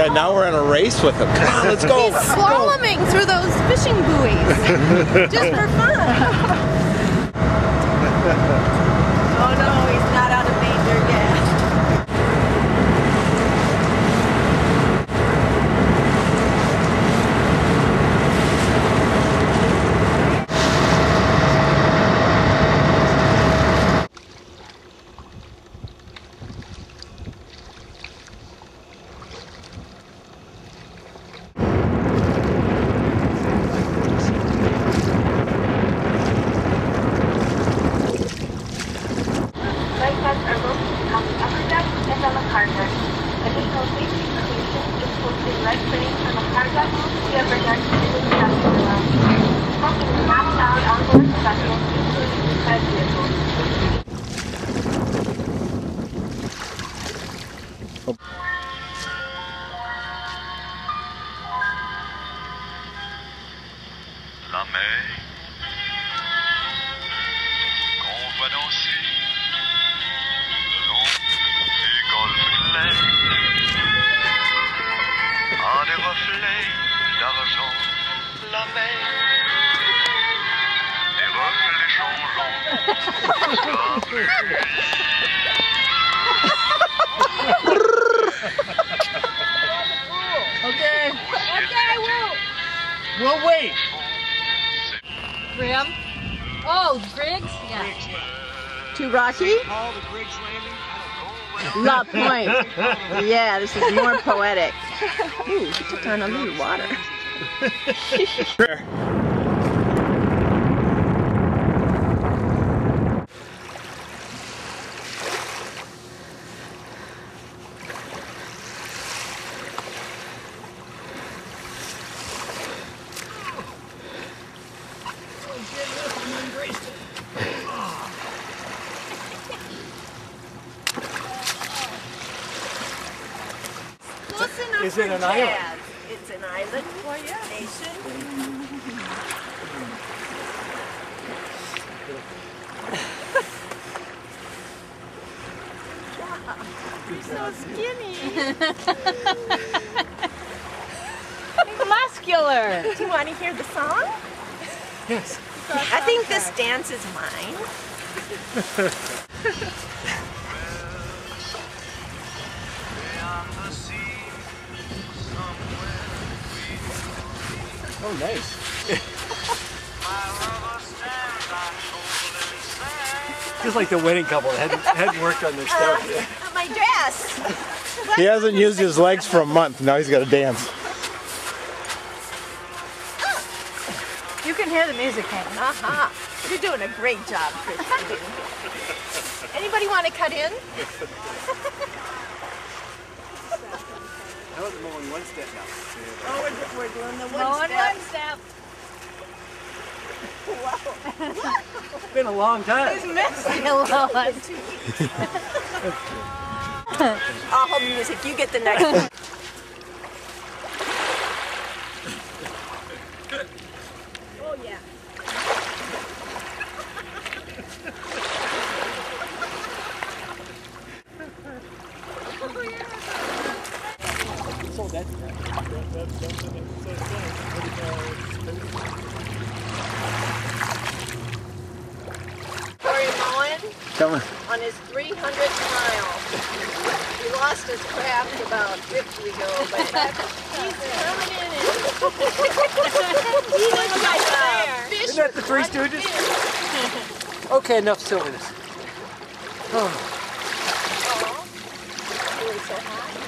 Yeah, now we're in a race with him. Come on, let's go. He's slaloming through those fishing buoys just for fun. Oh no, he's not out of danger We'll wait. Grim? Oh, Griggs? Yeah. Too rocky? La Pointe. Yeah, this is more poetic. Ooh, you took on a little water. Is it an island? It's an island for your nation. Wow, you're so skinny. Muscular. Do you want to hear the song? Yes. I think this dance is mine. Oh, nice. Just like the wedding couple that hadn't worked on their stuff yet. My dress! He hasn't used his legs for a month. Now he's got to dance. You can hear the music hanging. Aha! You're doing a great job, Christine. Anybody want to cut in? That was mowing one step now. Oh, we're doing the one step. Wow. It's been a long time. He's missing a lot. I'll hold music. You get the next one. Oh, yeah. Corey Mohan on his 300th mile. He lost his craft about 50 ago, but he's coming in and he was like fish. Isn't that the Three Stooges? Okay, enough silliness. Oh. Oh, it was so hot.